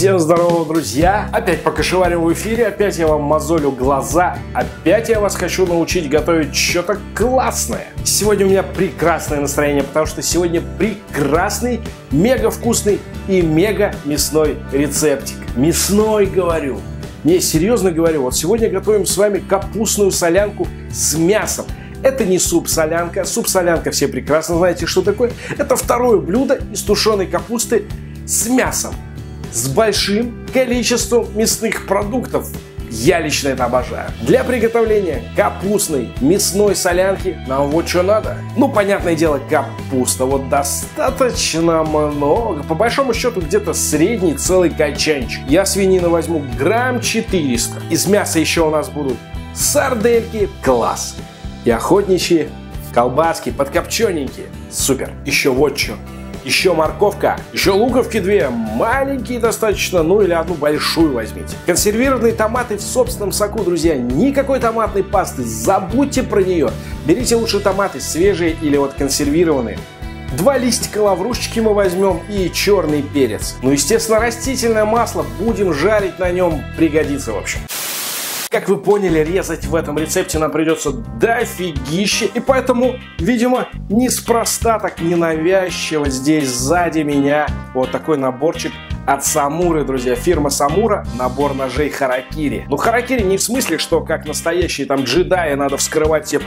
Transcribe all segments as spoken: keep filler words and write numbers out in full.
Всем здорово, друзья! Опять Покашеварим в эфире, опять я вам мозолю глаза, опять я вас хочу научить готовить что-то классное. Сегодня у меня прекрасное настроение, потому что сегодня прекрасный, мега вкусный и мега мясной рецептик. Мясной, говорю. Не, серьезно говорю, вот сегодня готовим с вами капустную солянку с мясом. Это не суп-солянка, суп-солянка все прекрасно знаете, что такое. Это второе блюдо из тушеной капусты с мясом, с большим количеством мясных продуктов. Я лично это обожаю. Для приготовления капустной мясной солянки нам вот что надо. Ну, понятное дело, капуста. Вот достаточно много. По большому счету, где-то средний целый качанчик. Я свинину возьму грамм четыреста. Из мяса еще у нас будут сардельки. Класс. И охотничьи колбаски подкопчененькие. Супер. Еще вот что. Еще морковка, еще луковки две, маленькие достаточно, ну или одну большую возьмите. Консервированные томаты в собственном соку, друзья, никакой томатной пасты, забудьте про нее. Берите лучше томаты свежие или вот консервированные. Два листика лаврушечки мы возьмем и черный перец. Ну естественно растительное масло, будем жарить на нем, пригодится в общем. Как вы поняли, резать в этом рецепте нам придется дофигище, и поэтому, видимо, неспроста так ненавязчиво здесь сзади меня вот такой наборчик от Самуры, друзья. Фирма Самура, набор ножей Харакири. Ну, Харакири не в смысле, что как настоящие там джедаи надо вскрывать себе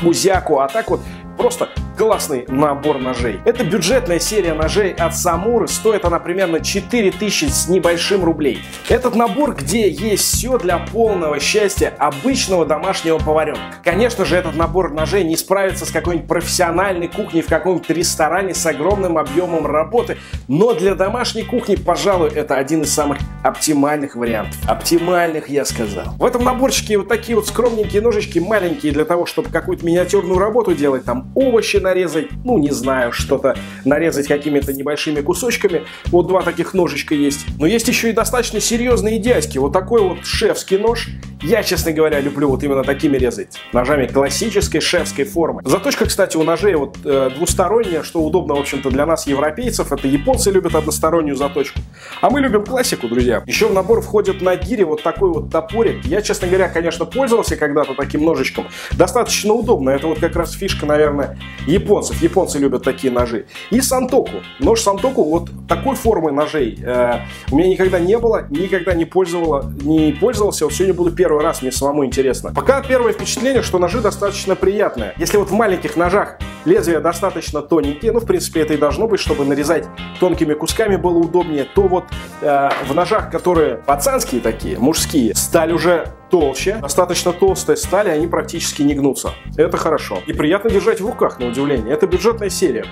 пузяку, а так вот просто классный набор ножей. Это бюджетная серия ножей от Самуры. Стоит она примерно четыре тысячи с небольшим рублей. Этот набор, где есть все для полного счастья обычного домашнего поваренка. Конечно же, этот набор ножей не справится с какой-нибудь профессиональной кухней в каком-нибудь ресторане с огромным объемом работы. Но для домашней кухни, пожалуй, это один из самых оптимальных вариантов. Оптимальных, я сказал. В этом наборчике вот такие вот скромненькие ножички, маленькие, для того, чтобы какую-то миниатюрную работу делать. Там овощи нарезать, ну не знаю, что-то нарезать какими-то небольшими кусочками. Вот два таких ножичка есть. Но есть еще и достаточно серьезные дядьки. Вот такой вот шефский нож. Я, честно говоря, люблю вот именно такими резать. Ножами классической шефской формы. Заточка, кстати, у ножей вот э, двусторонняя, что удобно, в общем-то, для нас, европейцев. Это японцы любят одностороннюю заточку. А мы любим классику, друзья. Еще в набор входит на гире вот такой вот топорик. Я, честно говоря, конечно, пользовался когда-то таким ножичком. Достаточно удобно. Это вот как раз фишка, наверное, японцев. Японцы любят такие ножи. И сантоку. Нож сантоку вот такой формы ножей э, у меня никогда не было, никогда не, пользовала, не пользовался. Вот сегодня буду первым. Первый раз, мне самому интересно. Пока первое впечатление, что ножи достаточно приятные. Если вот в маленьких ножах лезвия достаточно тоненькие, ну в принципе это и должно быть, чтобы нарезать тонкими кусками было удобнее, то вот э, в ножах, которые пацанские такие, мужские, сталь уже толще, достаточно толстая сталь, и они практически не гнутся. Это хорошо. И приятно держать в руках, на удивление. Это бюджетная серия.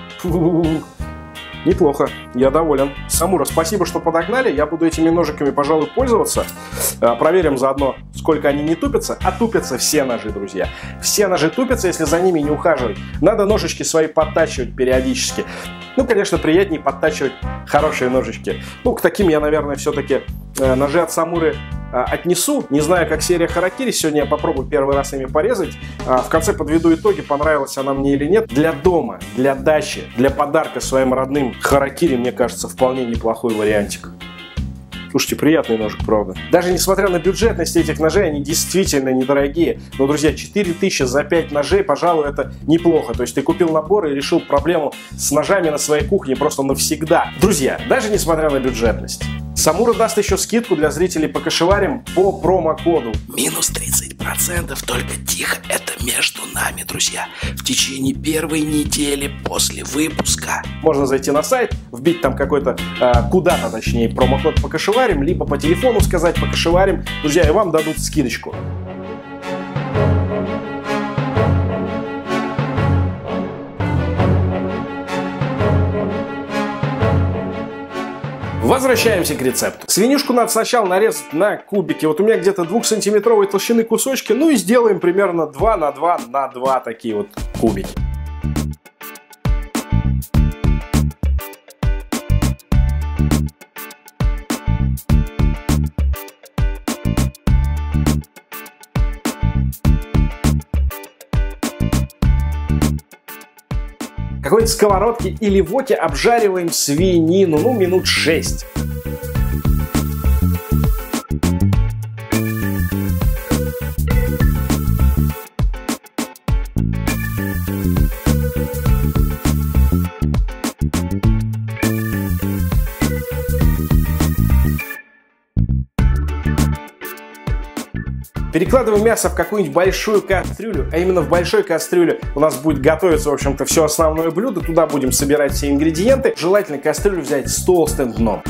Неплохо, я доволен. Самура, спасибо, что подогнали. Я буду этими ножиками, пожалуй, пользоваться. Проверим заодно, сколько они не тупятся. А тупятся все ножи, друзья. Все ножи тупятся, если за ними не ухаживать. Надо ножички свои подтачивать периодически. Ну, конечно, приятнее подтачивать хорошие ножички. Ну, к таким я, наверное, все-таки ножи от Самуры отнесу. Не знаю, как серия Харакири. Сегодня я попробую первый раз ими порезать. В конце подведу итоги, понравилась она мне или нет. Для дома, для дачи, для подарка своим родным Харакири, мне кажется, вполне неплохой вариантик. Слушайте, приятный ножик, правда. Даже несмотря на бюджетность этих ножей, они действительно недорогие. Но, друзья, четыре тысячи за пять ножей, пожалуй, это неплохо. То есть ты купил набор и решил проблему с ножами на своей кухне просто навсегда. Друзья, даже несмотря на бюджетность, Самура даст еще скидку для зрителей Покашеварим по промокоду. Минус тридцать процентов, только тихо, это между нами, друзья. В течение первой недели после выпуска. Можно зайти на сайт, вбить там какой-то, э, куда-то точнее, промокод Покашеварим, либо по телефону сказать Покашеварим, друзья, и вам дадут скидочку. Возвращаемся к рецепту. Свинюшку надо сначала нарезать на кубики. Вот у меня где-то двухсантиметровой толщины кусочки. Ну и сделаем примерно два на два на два такие вот кубики. В какой-нибудь сковородке или воке обжариваем свинину, ну, минут шесть. перекладываем мясо в какую-нибудь большую кастрюлю, а именно в большой кастрюле у нас будет готовиться, в общем-то, все основное блюдо, туда будем собирать все ингредиенты. Желательно кастрюлю взять с толстым дном.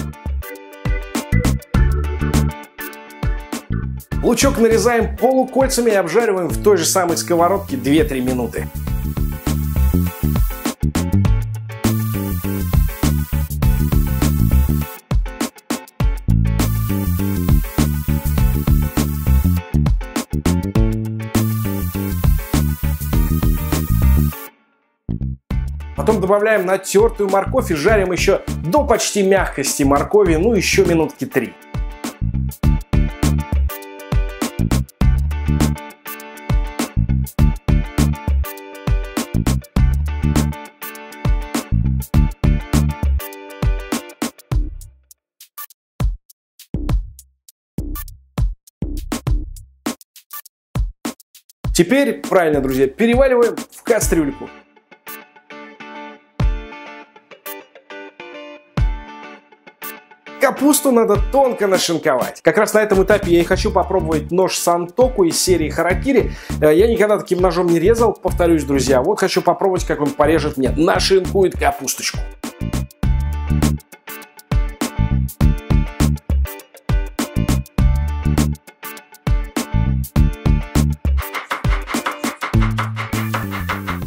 Лучок нарезаем полукольцами и обжариваем в той же самой сковородке две-три минуты. Потом добавляем натертую морковь и жарим еще до почти мягкости моркови, ну еще минутки три. Теперь, правильно, друзья, переваливаем в кастрюльку. Капусту надо тонко нашинковать. Как раз на этом этапе я и хочу попробовать нож Сантоку из серии Харакири. Я никогда таким ножом не резал, повторюсь, друзья. Вот хочу попробовать, как он порежет мне, нашинкует капусточку.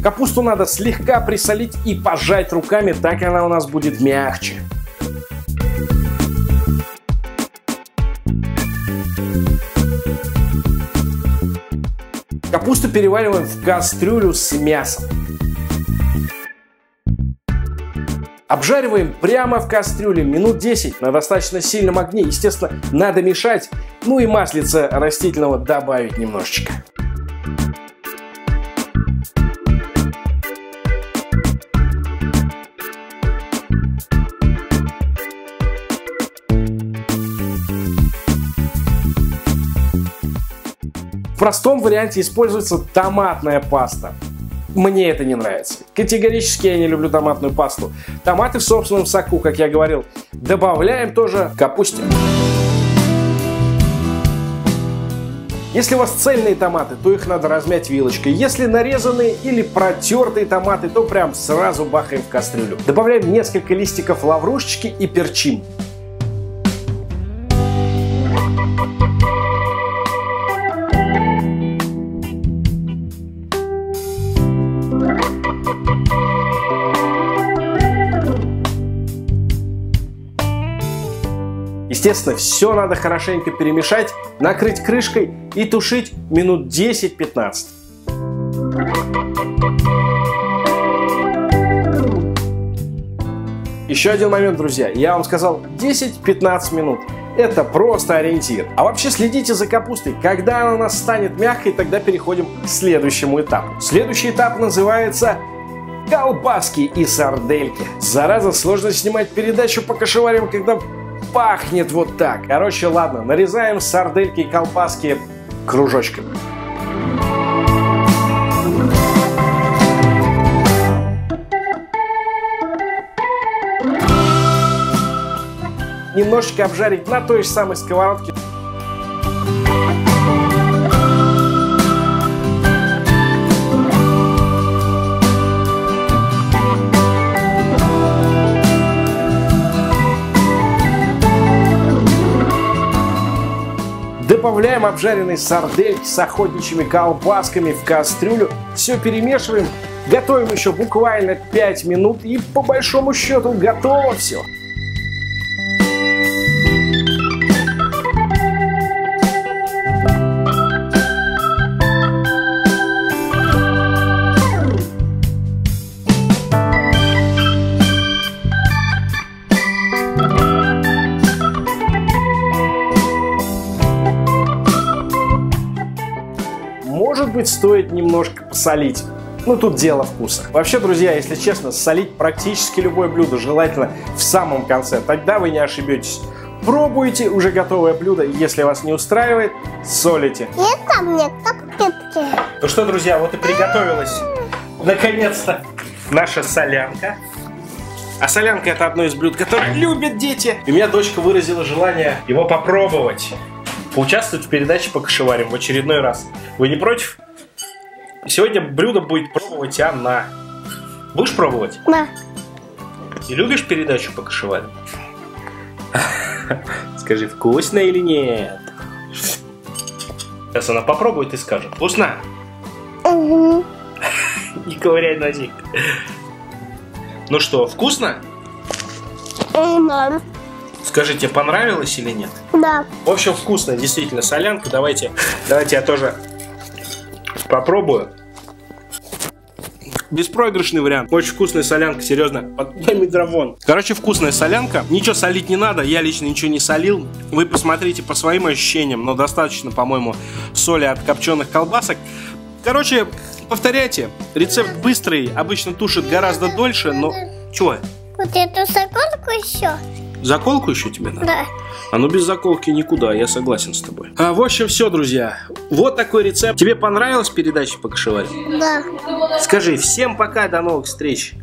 Капусту надо слегка присолить и пожать руками, так она у нас будет мягче. Капусту перевариваем в кастрюлю с мясом. Обжариваем прямо в кастрюле минут десять на достаточно сильном огне. Естественно, надо мешать, ну и маслица растительного добавить немножечко. В простом варианте используется томатная паста. Мне это не нравится. Категорически я не люблю томатную пасту. Томаты в собственном соку, как я говорил, добавляем тоже к капусте. Если у вас цельные томаты, то их надо размять вилочкой. Если нарезанные или протертые томаты, то прям сразу бахаем в кастрюлю. Добавляем несколько листиков лаврушечки и перчим. Естественно, все надо хорошенько перемешать, накрыть крышкой и тушить минут десять-пятнадцать. Еще один момент, друзья. Я вам сказал десять-пятнадцать минут. Это просто ориентир. А вообще следите за капустой. Когда она у нас станет мягкой, тогда переходим к следующему этапу. Следующий этап называется колбаски и сардельки. Зараза, сложно снимать передачу «Покашеварим», когда пахнет вот так. Короче, ладно, нарезаем сардельки и колбаски кружочками. Немножечко обжарить на той же самой сковородке. Добавляем обжаренные сардельки с охотничьими колбасками в кастрюлю. Все перемешиваем. Готовим еще буквально пять минут. И по большому счету готово все. Может быть, стоит немножко посолить. Ну, тут дело вкуса. Вообще, друзья, если честно, солить практически любое блюдо желательно в самом конце. Тогда вы не ошибетесь. Пробуйте уже готовое блюдо. Если вас не устраивает, солите. Это мне котлетки. Ну что, друзья, вот и приготовилась наконец-то наша солянка. А солянка — это одно из блюд, которые любят дети. И у меня дочка выразила желание его попробовать. поучаствовать в передаче «Покашеварим» в очередной раз. Вы не против? Сегодня блюдо будет пробовать она. Будешь пробовать? Да. Ты любишь передачу «Покашеварим»? Скажи, вкусно или нет? Сейчас она попробует и скажет. Вкусно? Угу. Не ковыряй носик. Ну что, вкусно? Да. Скажи, тебе понравилось или нет? Да. В общем, вкусно, действительно, солянка. Давайте, давайте я тоже попробую. Беспроигрышный вариант. Очень вкусная солянка, серьезно. Отдай микрофон. Короче, вкусная солянка. Ничего солить не надо, я лично ничего не солил. Вы посмотрите по своим ощущениям, но достаточно, по-моему, соли от копченых колбасок. Короче, повторяйте. Рецепт быстрый, обычно тушит гораздо дольше, но... Чего? Вот эту заколку еще. Заколку еще тебе надо? Да. А ну без заколки никуда, я согласен с тобой. А, в общем, все, друзья. Вот такой рецепт. Тебе понравилась передача «Покашеварим»? Да. Скажи, всем пока, до новых встреч.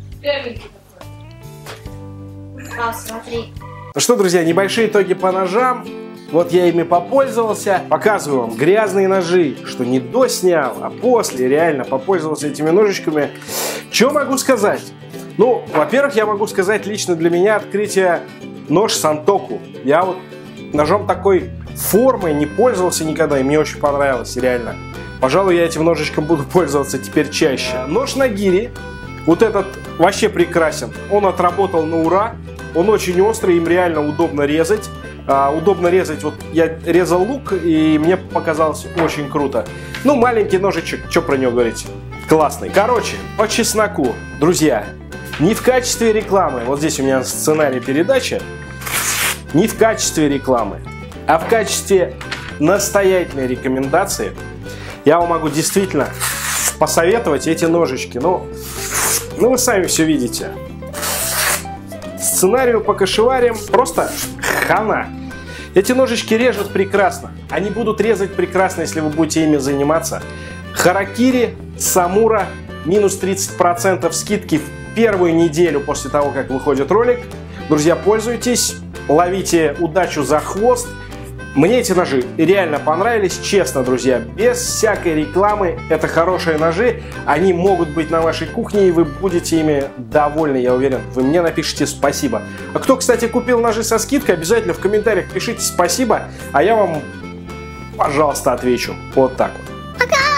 А, смотри. Ну что, друзья, небольшие итоги по ножам. Вот я ими попользовался. Показываю вам грязные ножи, что не доснял, а после реально попользовался этими ножичками. Что могу сказать? Ну, во-первых, я могу сказать, лично для меня открытие нож Сантоку. Я вот ножом такой формы не пользовался никогда, и мне очень понравилось, реально. Пожалуй, я этим ножичком буду пользоваться теперь чаще. Нож нагири, вот этот вообще прекрасен. Он отработал на ура, он очень острый, им реально удобно резать. А, удобно резать, вот я резал лук, и мне показалось очень круто. Ну, маленький ножичек, что про него говорить, классный. Короче, по чесноку, друзья. Не в качестве рекламы, вот здесь у меня сценарий передачи, не в качестве рекламы, а в качестве настоятельной рекомендации я вам могу действительно посоветовать эти ножички. Ну, ну вы сами все видите. Сценарию «Покашеварим» просто хана. Эти ножички режут прекрасно. Они будут резать прекрасно, если вы будете ими заниматься. Харакири, Самура, минус тридцать процентов скидки в первую неделю после того, как выходит ролик. Друзья, пользуйтесь, ловите удачу за хвост. Мне эти ножи реально понравились, честно, друзья, без всякой рекламы. Это хорошие ножи, они могут быть на вашей кухне, и вы будете ими довольны, я уверен. Вы мне напишите спасибо. А кто, кстати, купил ножи со скидкой, обязательно в комментариях пишите спасибо, а я вам, пожалуйста, отвечу. Вот так вот. Пока!